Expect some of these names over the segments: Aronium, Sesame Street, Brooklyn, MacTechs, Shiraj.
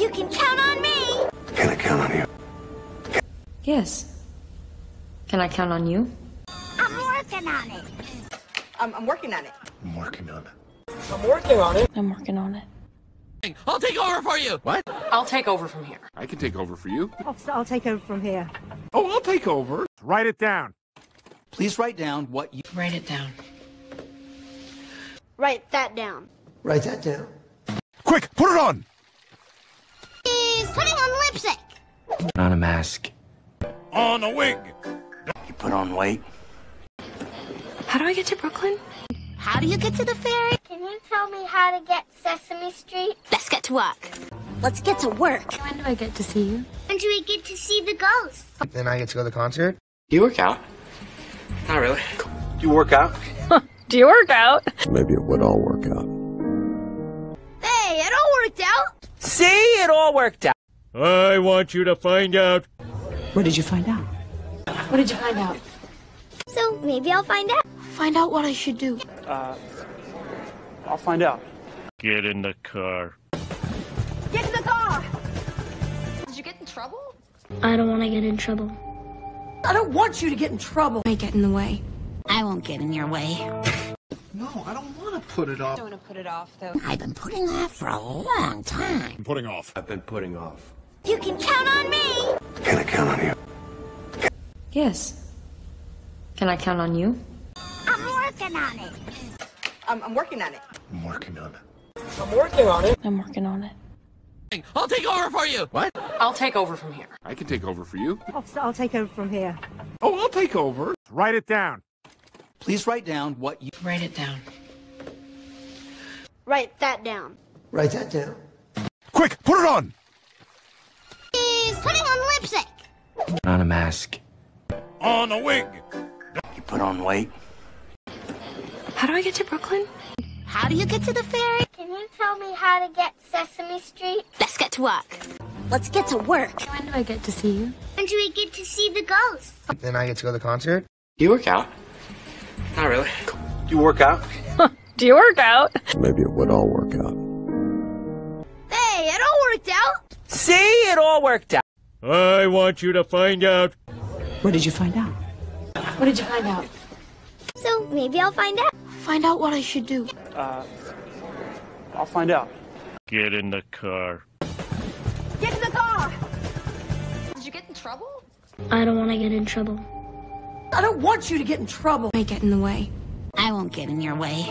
You can count on me! Can I count on you? Yes. Can I count on you? I'm working on it. I'm working on it. I'm working on it. I'm working on it. I'm working on it. I'll take over for you! What? I'll take over from here. I can take over for you. I'll take over from here. Oh, I'll take over. Write it down. Please write down what you... Write it down. Write that down. Write that down. Quick, put it on! He's putting on lipstick. On a mask. On a wig. You put on weight. How do I get to Brooklyn? How do you get to the ferry? Can you tell me how to get Sesame Street? Let's get to work. Let's get to work. When do I get to see you? When do we get to see the ghost? Then I get to go to the concert? Do you work out? Not really. Do you work out? Do you work out? Maybe it would all work out. Hey, it all worked out. See, it all worked out. I want you to find out. What did you find out? What did you find out? So maybe I'll find out. Find out what I should do. I'll find out. Get in the car. Get in the car! Did you get in trouble? I don't want to get in trouble. I don't want you to get in trouble. I get in the way. I won't get in your way. No, I don't want to put it off. I don't want to put it off, though. I've been putting off for a long time. I'm putting off. I've been putting off. You can count on me! Can I count on you? Yes. Can I count on you? I'm working on it. I'm working on it. I'm working on it. I'm working on it. I'm working on it. I'll take over for you. What? I'll take over from here. I can take over for you. I'll take over from here. Oh, I'll take over. Write it down. Please write down what you... Write it down. Write that down. Write that down. Quick, put it on! He's putting on lipstick. On a mask. On a wig. You put on weight. How do I get to Brooklyn? How do you get to the ferry? Can you tell me how to get Sesame Street? Let's get to work. Let's get to work. When do I get to see you? When do we get to see the ghost? Then I get to go to the concert? Do you work out? Not really. Do you work out? Do you work out? Maybe it would all work out. Hey, it all worked out. See, it all worked out. I want you to find out. What did you find out? What did you find out? So maybe I'll find out. Find out what I should do. I'll find out. Get in the car. Get in the car! Did you get in trouble? I don't want to get in trouble. I don't want you to get in trouble. I get in the way. I won't get in your way.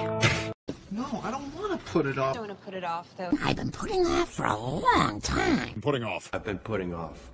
No, I don't want to put it off. I don't want to put it off, though. I've been putting off for a long time. I'm putting off. I've been putting off.